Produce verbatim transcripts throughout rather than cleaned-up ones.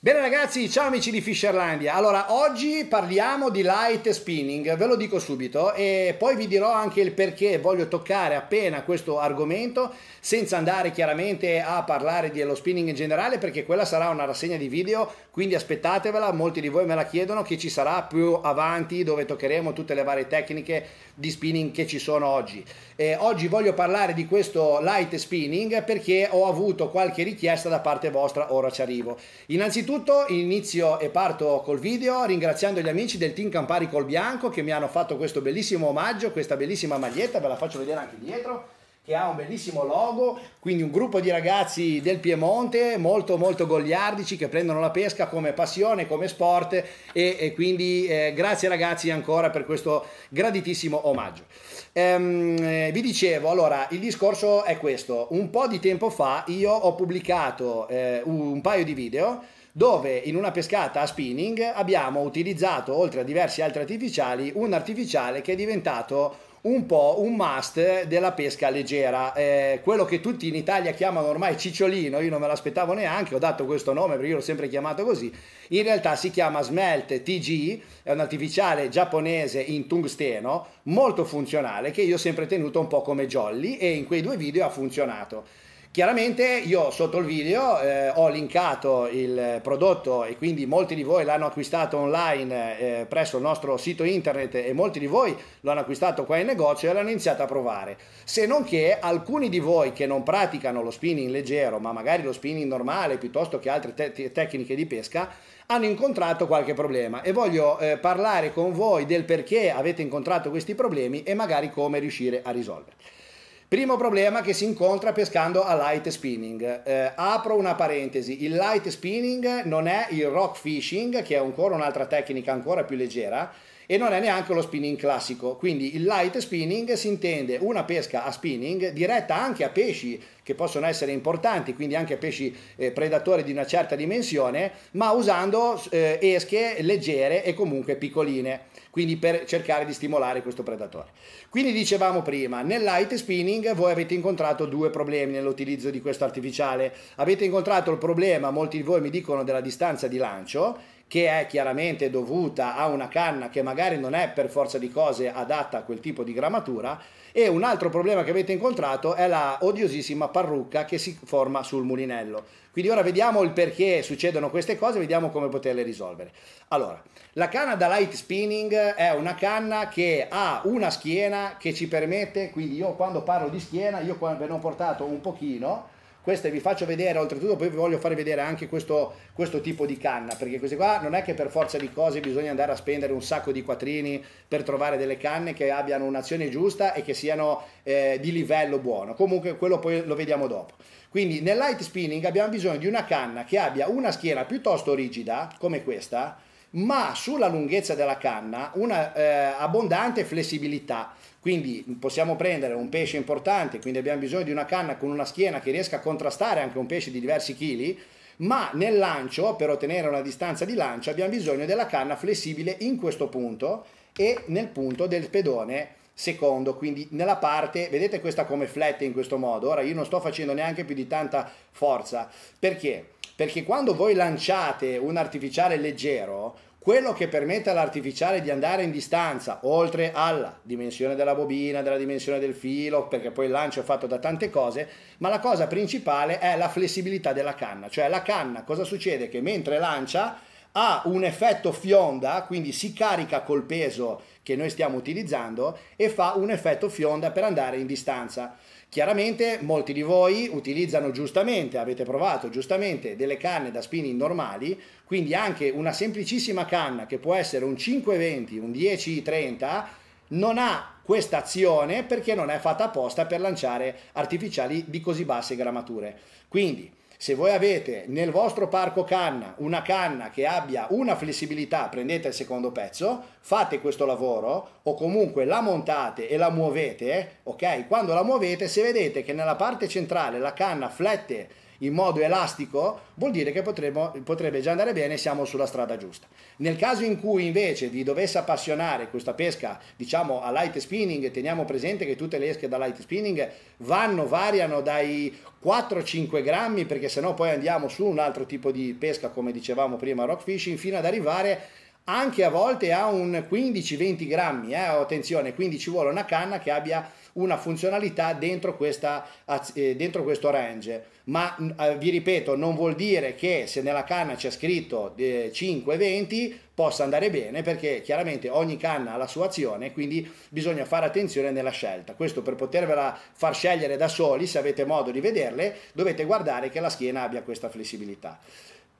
Bene ragazzi, ciao amici di Fisherlandia. Allora, oggi parliamo di light spinning, ve lo dico subito, e poi vi dirò anche il perché voglio toccare appena questo argomento, senza andare chiaramente a parlare dello spinning in generale, perché quella sarà una rassegna di video, quindi aspettatevela, molti di voi me la chiedono, che ci sarà più avanti, dove toccheremo tutte le varie tecniche di spinning che ci sono oggi. E oggi voglio parlare di questo light spinning perché ho avuto qualche richiesta da parte vostra, ora ci arrivo. Innanzitutto inizio e parto col video ringraziando gli amici del Team Campari Col Bianco che mi hanno fatto questo bellissimo omaggio, questa bellissima maglietta, ve la faccio vedere anche dietro, che ha un bellissimo logo, quindi un gruppo di ragazzi del Piemonte molto molto goliardici che prendono la pesca come passione, come sport, e, e quindi eh, grazie ragazzi ancora per questo graditissimo omaggio. Ehm, vi dicevo, allora il discorso è questo: un po' di tempo fa io ho pubblicato eh, un paio di video dove in una pescata a spinning abbiamo utilizzato, oltre a diversi altri artificiali, un artificiale che è diventato un po' un must della pesca leggera, eh, quello che tutti in Italia chiamano ormai cicciolino. Io non me l'aspettavo neanche, ho dato questo nome perché io l'ho sempre chiamato così, in realtà si chiama Smelt T G, è un artificiale giapponese in tungsteno molto funzionale che io ho sempre tenuto un po' come jolly, e in quei due video ha funzionato. Chiaramente io sotto il video eh, ho linkato il prodotto e quindi molti di voi l'hanno acquistato online eh, presso il nostro sito internet, e molti di voi lo hanno acquistato qua in negozio e l'hanno iniziato a provare. Se non che alcuni di voi che non praticano lo spinning leggero, ma magari lo spinning normale piuttosto che altre te tecniche di pesca, hanno incontrato qualche problema, e voglio eh, parlare con voi del perché avete incontrato questi problemi e magari come riuscire a risolverli. Primo problema che si incontra pescando a light spinning. Eh, apro una parentesi: il light spinning non è il rock fishing, che è ancora un'altra tecnica ancora più leggera, e non è neanche lo spinning classico. Quindi il light spinning si intende una pesca a spinning diretta anche a pesci che possono essere importanti, quindi anche a pesci eh, predatori di una certa dimensione, ma usando eh, esche leggere e comunque piccoline, quindi per cercare di stimolare questo predatore. Quindi dicevamo prima, nel light spinning voi avete incontrato due problemi nell'utilizzo di questo artificiale. Avete incontrato il problema, molti di voi mi dicono, della distanza di lancio, che è chiaramente dovuta a una canna che magari non è per forza di cose adatta a quel tipo di grammatura, e un altro problema che avete incontrato è la odiosissima parrucca che si forma sul mulinello. Quindi ora vediamo il perché succedono queste cose, vediamo come poterle risolvere. Allora, la canna da light spinning è una canna che ha una schiena che ci permette, quindi io quando parlo di schiena, io ve ne ho portato un pochino, queste vi faccio vedere, oltretutto poi vi voglio far vedere anche questo, questo tipo di canna, perché queste qua non è che per forza di cose bisogna andare a spendere un sacco di quattrini per trovare delle canne che abbiano un'azione giusta e che siano eh, di livello buono. Comunque quello poi lo vediamo dopo. Quindi nel light spinning abbiamo bisogno di una canna che abbia una schiena piuttosto rigida, come questa, ma sulla lunghezza della canna una eh, abbondante flessibilità. Quindi possiamo prendere un pesce importante, quindi abbiamo bisogno di una canna con una schiena che riesca a contrastare anche un pesce di diversi chili, ma nel lancio, per ottenere una distanza di lancio, abbiamo bisogno della canna flessibile in questo punto e nel punto del pedone secondo, quindi nella parte, vedete questa come flette in questo modo. Ora io non sto facendo neanche più di tanta forza, perché? Perché quando voi lanciate un artificiale leggero, quello che permette all'artificiale di andare in distanza, oltre alla dimensione della bobina, della dimensione del filo, perché poi il lancio è fatto da tante cose, ma la cosa principale è la flessibilità della canna. Cioè la canna, cosa succede? Che mentre lancia ha un effetto fionda, quindi si carica col peso che noi stiamo utilizzando e fa un effetto fionda per andare in distanza. Chiaramente molti di voi utilizzano giustamente, avete provato giustamente, delle canne da spinning normali, quindi anche una semplicissima canna che può essere un cinque venti, un dieci trenta, non ha questa azione perché non è fatta apposta per lanciare artificiali di così basse grammature. Quindi se voi avete nel vostro parco canna una canna che abbia una flessibilità, prendete il secondo pezzo, fate questo lavoro, o comunque la montate e la muovete, ok? Quando la muovete, se vedete che nella parte centrale la canna flette in modo elastico, vuol dire che potremo, potrebbe già andare bene, siamo sulla strada giusta. Nel caso in cui invece vi dovesse appassionare questa pesca, diciamo, a light spinning, teniamo presente che tutte le esche da light spinning vanno, variano dai quattro cinque grammi, perché sennò poi andiamo su un altro tipo di pesca, come dicevamo prima, rock fishing, fino ad arrivare anche a volte a un quindici venti grammi, eh? Attenzione, quindi ci vuole una canna che abbia una funzionalità dentro, questa, eh, dentro questo range, ma eh, vi ripeto, non vuol dire che se nella canna c'è scritto eh, cinque venti possa andare bene, perché chiaramente ogni canna ha la sua azione, quindi bisogna fare attenzione nella scelta. Questo per potervela far scegliere da soli, se avete modo di vederle, dovete guardare che la schiena abbia questa flessibilità.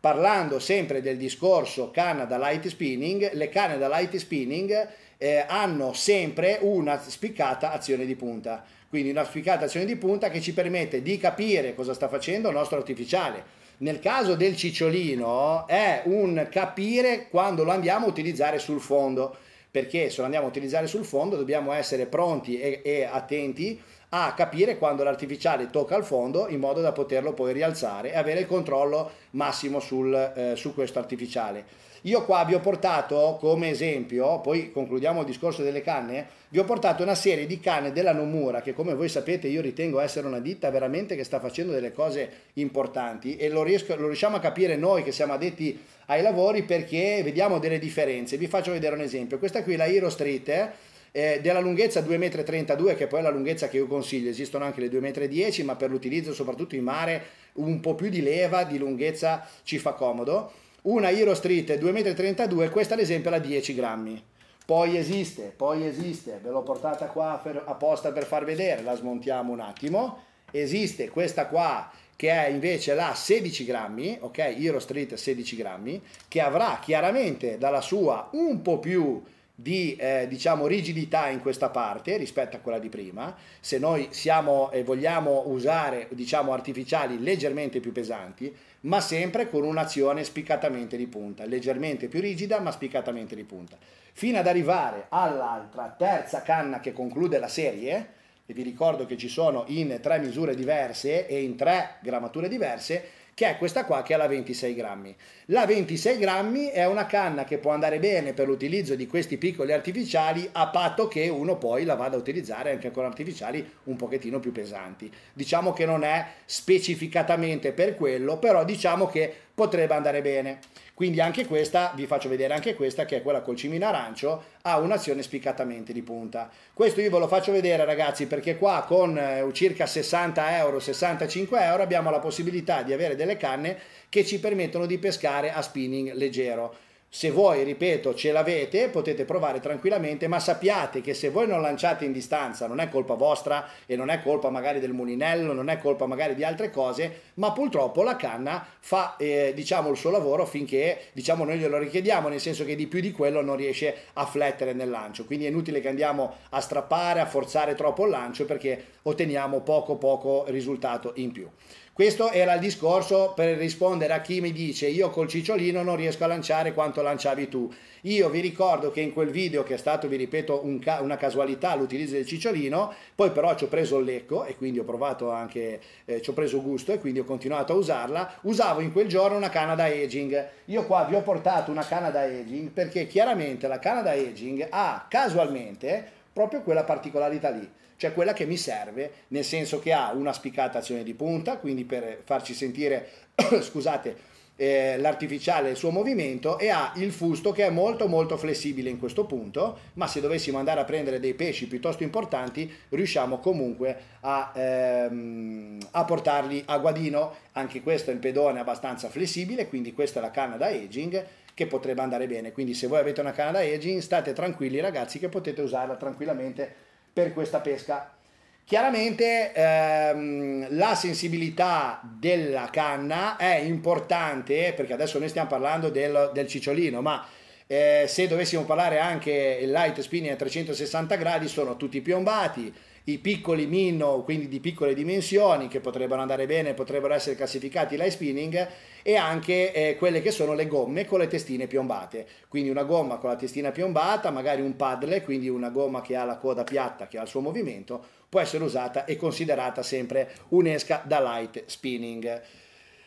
Parlando sempre del discorso canna da light spinning, le canne da light spinning eh, hanno sempre una spiccata azione di punta, quindi una spiccata azione di punta che ci permette di capire cosa sta facendo il nostro artificiale. Nel caso del cicciolino è un capire quando lo andiamo a utilizzare sul fondo, perché se lo andiamo a utilizzare sul fondo dobbiamo essere pronti e, e attenti a capire quando l'artificiale tocca il fondo, in modo da poterlo poi rialzare e avere il controllo massimo sul, eh, su questo artificiale. Io qua vi ho portato come esempio, poi concludiamo il discorso delle canne, vi ho portato una serie di canne della Nomura, che come voi sapete io ritengo essere una ditta veramente che sta facendo delle cose importanti, e lo, riesco, lo riusciamo a capire noi che siamo addetti ai lavori, perché vediamo delle differenze. Vi faccio vedere un esempio. Questa qui è la Hero Street, eh? Eh, della lunghezza due virgola trentadue metri, che poi è la lunghezza che io consiglio. Esistono anche le due virgola dieci metri, ma per l'utilizzo soprattutto in mare un po' più di leva di lunghezza ci fa comodo. Una Hero Street due virgola trentadue metri, questa ad esempio è la dieci grammi. Poi esiste, poi esiste, ve l'ho portata qua per, apposta per far vedere, la smontiamo un attimo. Esiste questa qua che è invece la sedici grammi, ok, Hero Street sedici grammi, che avrà chiaramente dalla sua un po' più di eh, diciamo rigidità in questa parte rispetto a quella di prima, se noi siamo e eh, vogliamo usare, diciamo, artificiali leggermente più pesanti, ma sempre con un'azione spiccatamente di punta, leggermente più rigida ma spiccatamente di punta, fino ad arrivare all'altra terza canna che conclude la serie. E vi ricordo che ci sono in tre misure diverse e in tre grammature diverse, che è questa qua, che è la ventisei grammi. La ventisei grammi è una canna che può andare bene per l'utilizzo di questi piccoli artificiali, a patto che uno poi la vada a utilizzare anche con artificiali un pochettino più pesanti. Diciamo che non è specificatamente per quello, però diciamo che potrebbe andare bene. Quindi anche questa, vi faccio vedere anche questa, che è quella col cimino arancio, ha un'azione spiccatamente di punta. Questo io ve lo faccio vedere, ragazzi, perché qua con circa sessanta euro, sessantacinque euro, abbiamo la possibilità di avere delle canne che ci permettono di pescare a spinning leggero. Se voi, ripeto, ce l'avete, potete provare tranquillamente, ma sappiate che se voi non lanciate in distanza non è colpa vostra, e non è colpa magari del mulinello, non è colpa magari di altre cose, ma purtroppo la canna fa eh, diciamo il suo lavoro finché, diciamo, noi glielo richiediamo, nel senso che di più di quello non riesce a flettere nel lancio, quindi è inutile che andiamo a strappare, a forzare troppo il lancio, perché otteniamo poco poco risultato in più. Questo era il discorso per rispondere a chi mi dice io col cicciolino non riesco a lanciare quanto lanciavi tu. Io vi ricordo che in quel video, che è stato, vi ripeto, un ca una casualità l'utilizzo del cicciolino, poi però ci ho preso il lecco e quindi ho provato anche, eh, ci ho preso gusto e quindi ho continuato a usarla. Usavo in quel giorno una canna da edging. Io qua vi ho portato una canna da edging perché chiaramente la canna da edging ha casualmente proprio quella particolarità lì, cioè quella che mi serve, nel senso che ha una spiccata azione di punta, quindi per farci sentire scusate, eh, l'artificiale e il suo movimento, e ha il fusto che è molto molto flessibile in questo punto, ma se dovessimo andare a prendere dei pesci piuttosto importanti riusciamo comunque a, ehm, a portarli a guadino. Anche questo è il pedone abbastanza flessibile, quindi questa è la canna da edging che potrebbe andare bene. Quindi se voi avete una canna da edging state tranquilli, ragazzi, che potete usarla tranquillamente per questa pesca. Chiaramente ehm, la sensibilità della canna è importante, perché adesso noi stiamo parlando del, del cicciolino, ma eh, se dovessimo parlare anche il light spinning a trecentosessanta gradi, sono tutti piombati, i piccoli minnow, quindi di piccole dimensioni, che potrebbero andare bene, potrebbero essere classificati light spinning, e anche eh, quelle che sono le gomme con le testine piombate, quindi una gomma con la testina piombata, magari un paddle, quindi una gomma che ha la coda piatta, che ha il suo movimento, può essere usata e considerata sempre un'esca da light spinning.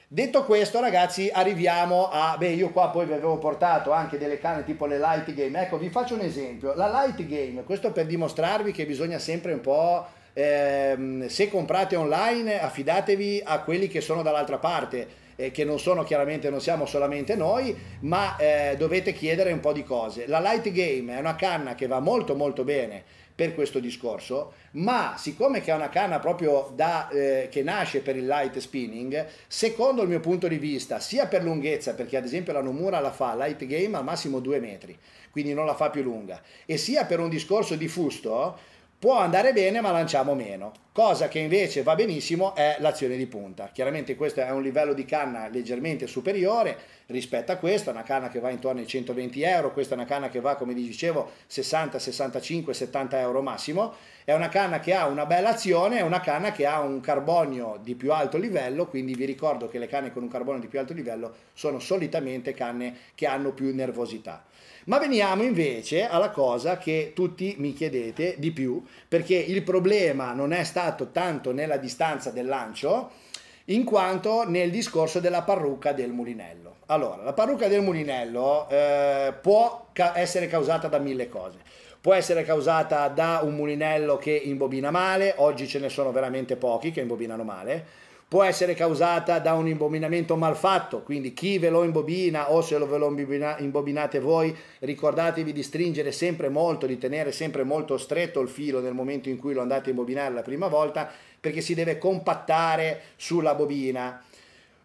Detto questo, ragazzi, arriviamo a... Beh, io qua poi vi avevo portato anche delle canne tipo le light game. Ecco, vi faccio un esempio. La light game, questo per dimostrarvi che bisogna sempre un po'... Ehm, se comprate online, affidatevi a quelli che sono dall'altra parte, eh, che non sono chiaramente, non siamo solamente noi, ma eh, dovete chiedere un po' di cose. La light game è una canna che va molto molto bene per questo discorso, ma siccome che è una canna proprio da, eh, che nasce per il light spinning, secondo il mio punto di vista, sia per lunghezza, perché ad esempio la Nomura la fa light game al massimo due metri, quindi non la fa più lunga, e sia per un discorso di fusto, può andare bene ma lanciamo meno. Cosa che invece va benissimo è l'azione di punta. Chiaramente questo è un livello di canna leggermente superiore rispetto a questa, una canna che va intorno ai centoventi euro, questa è una canna che va, come vi dicevo, sessanta, sessantacinque, settanta euro massimo, è una canna che ha una bella azione, è una canna che ha un carbonio di più alto livello, quindi vi ricordo che le canne con un carbonio di più alto livello sono solitamente canne che hanno più nervosità. Ma veniamo invece alla cosa che tutti mi chiedete di più, perché il problema non è stato tanto nella distanza del lancio, in quanto nel discorso della parrucca del mulinello. Allora, la parrucca del mulinello eh, può ca- essere causata da mille cose. Può essere causata da un mulinello che imbobina male, oggi ce ne sono veramente pochi che imbobinano male. Può essere causata da un imbobinamento malfatto, quindi chi ve lo imbobina o se ve lo imbobinate voi, ricordatevi di stringere sempre molto, di tenere sempre molto stretto il filo nel momento in cui lo andate a imbobinare la prima volta, perché si deve compattare sulla bobina.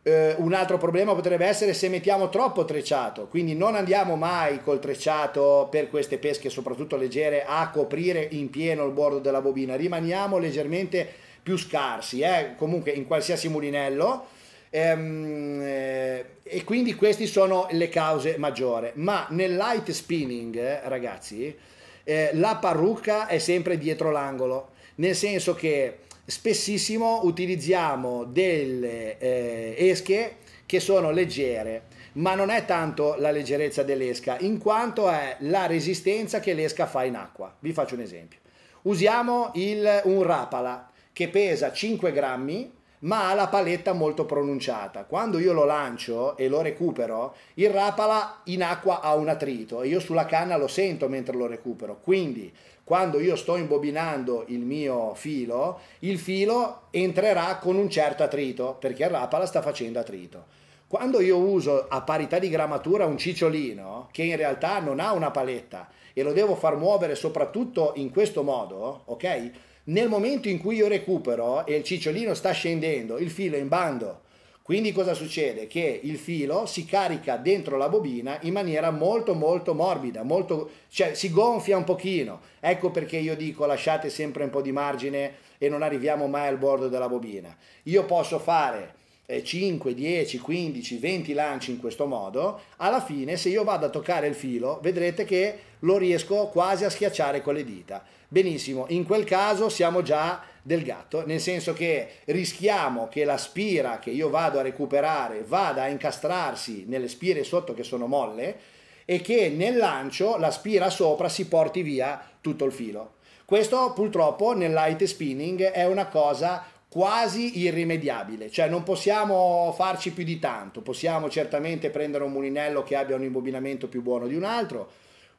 Eh, un altro problema potrebbe essere se mettiamo troppo trecciato, quindi non andiamo mai col trecciato per queste pesche, soprattutto leggere, a coprire in pieno il bordo della bobina, rimaniamo leggermente più scarsi, eh? Comunque in qualsiasi mulinello, ehm, eh, e quindi queste sono le cause maggiori. Ma nel light spinning, eh, ragazzi, eh, la parrucca è sempre dietro l'angolo, nel senso che spessissimo utilizziamo delle eh, esche che sono leggere, ma non è tanto la leggerezza dell'esca, in quanto è la resistenza che l'esca fa in acqua. Vi faccio un esempio, usiamo il, un Rapala che pesa cinque grammi ma ha la paletta molto pronunciata. Quando io lo lancio e lo recupero, il Rapala in acqua ha un attrito e io sulla canna lo sento mentre lo recupero, quindi quando io sto imbobinando il mio filo, il filo entrerà con un certo attrito perché il Rapala sta facendo attrito. Quando io uso a parità di grammatura un cicciolino che in realtà non ha una paletta e lo devo far muovere soprattutto in questo modo, ok? Nel momento in cui io recupero e il cicciolino sta scendendo, il filo è in bando, quindi cosa succede? Che il filo si carica dentro la bobina in maniera molto molto morbida, molto, cioè si gonfia un pochino. Ecco perché io dico lasciate sempre un po' di margine e non arriviamo mai al bordo della bobina. Io posso fare cinque, dieci, quindici, venti lanci in questo modo, alla fine se io vado a toccare il filo vedrete che lo riesco quasi a schiacciare con le dita. Benissimo, in quel caso siamo già del gatto, nel senso che rischiamo che la spira che io vado a recuperare vada a incastrarsi nelle spire sotto che sono molle e che nel lancio la spira sopra si porti via tutto il filo. Questo purtroppo nel light spinning è una cosa quasi irrimediabile, cioè non possiamo farci più di tanto. Possiamo certamente prendere un mulinello che abbia un imbobinamento più buono di un altro,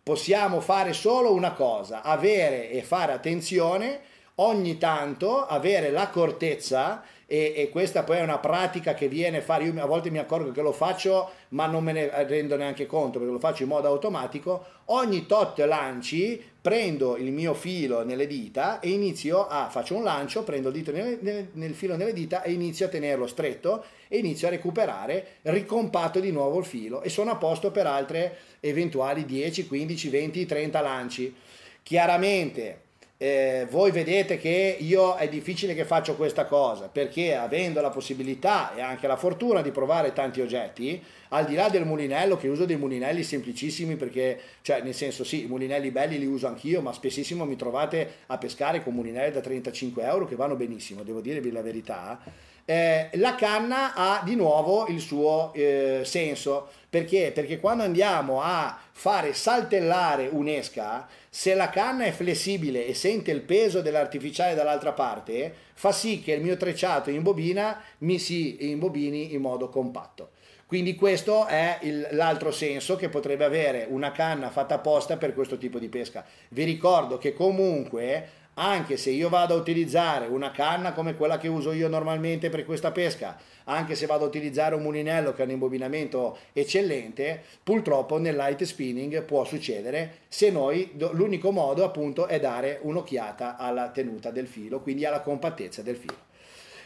possiamo fare solo una cosa, avere e fare attenzione, ogni tanto avere l'accortezza, e, e questa poi è una pratica che viene a fare, io a volte mi accorgo che lo faccio ma non me ne rendo neanche conto perché lo faccio in modo automatico, ogni tot lanci prendo il mio filo nelle dita e inizio a, faccio un lancio, prendo il dito nel, nel, nel filo nelle dita e inizio a tenerlo stretto e inizio a recuperare, ricompatto di nuovo il filo e sono a posto per altre eventuali dieci, quindici, venti, trenta lanci. Chiaramente Eh, voi vedete che io è difficile che faccio questa cosa perché avendo la possibilità e anche la fortuna di provare tanti oggetti, al di là del mulinello, che uso dei mulinelli semplicissimi perché, cioè nel senso sì, i mulinelli belli li uso anch'io, ma spessissimo mi trovate a pescare con mulinelli da trentacinque euro che vanno benissimo, devo dirvi la verità. eh, la canna ha di nuovo il suo eh, senso. Perché? Perché quando andiamo a fare saltellare un'esca, se la canna è flessibile e sente il peso dell'artificiale dall'altra parte, fa sì che il mio trecciato in bobina mi si imbobini in modo compatto. Quindi questo è l'altro senso che potrebbe avere una canna fatta apposta per questo tipo di pesca. Vi ricordo che comunque, anche se io vado a utilizzare una canna come quella che uso io normalmente per questa pesca, anche se vado a utilizzare un mulinello che ha un imbobinamento eccellente, purtroppo nel light spinning può succedere, se noi, l'unico modo appunto è dare un'occhiata alla tenuta del filo, quindi alla compattezza del filo.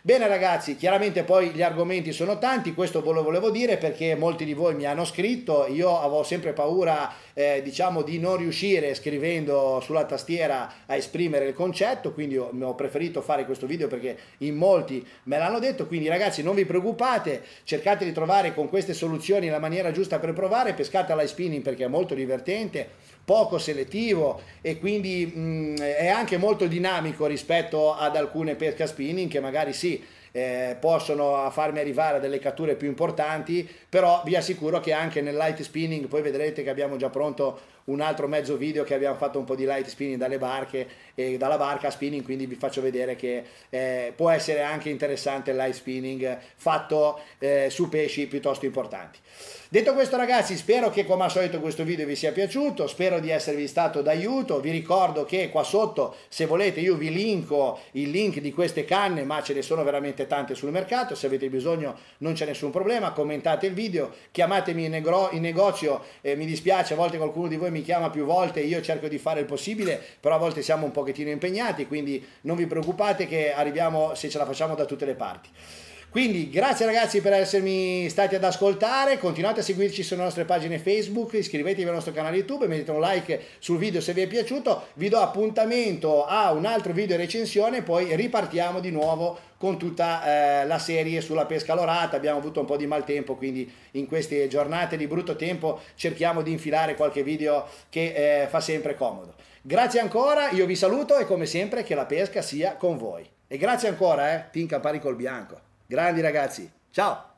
Bene ragazzi, chiaramente poi gli argomenti sono tanti, questo ve lo volevo dire perché molti di voi mi hanno scritto, io avevo sempre paura eh, diciamo di non riuscire scrivendo sulla tastiera a esprimere il concetto, quindi ho, ho preferito fare questo video perché in molti me l'hanno detto, quindi ragazzi non vi preoccupate, cercate di trovare con queste soluzioni la maniera giusta per provare, pescate a light spinning perché è molto divertente, poco selettivo e quindi mh, è anche molto dinamico rispetto ad alcune pesca spinning che magari sì eh, possono farmi arrivare a delle catture più importanti, però vi assicuro che anche nel light spinning poi vedrete che abbiamo già pronto un altro mezzo video che abbiamo fatto un po' di light spinning dalle barche e dalla barca spinning, quindi vi faccio vedere che eh, può essere anche interessante il light spinning fatto eh, su pesci piuttosto importanti. Detto questo ragazzi, spero che come al solito questo video vi sia piaciuto, spero di esservi stato d'aiuto, vi ricordo che qua sotto se volete io vi linko il link di queste canne, ma ce ne sono veramente tante sul mercato, se avete bisogno non c'è nessun problema, commentate il video, chiamatemi in, in negozio, eh, mi dispiace a volte qualcuno di voi mi chiama più volte, io cerco di fare il possibile, però a volte siamo un pochettino impegnati, quindi non vi preoccupate che arriviamo, se ce la facciamo, da tutte le parti. Quindi grazie ragazzi per essermi stati ad ascoltare, continuate a seguirci sulle nostre pagine Facebook, iscrivetevi al nostro canale YouTube, mettete un like sul video se vi è piaciuto, vi do appuntamento a un altro video recensione, poi ripartiamo di nuovo con tutta eh, la serie sulla pesca lorata, abbiamo avuto un po' di maltempo, quindi in queste giornate di brutto tempo cerchiamo di infilare qualche video che eh, fa sempre comodo. Grazie ancora, io vi saluto e come sempre che la pesca sia con voi. E grazie ancora, eh, Team Campari Col Bianco. Grandi ragazzi, ciao!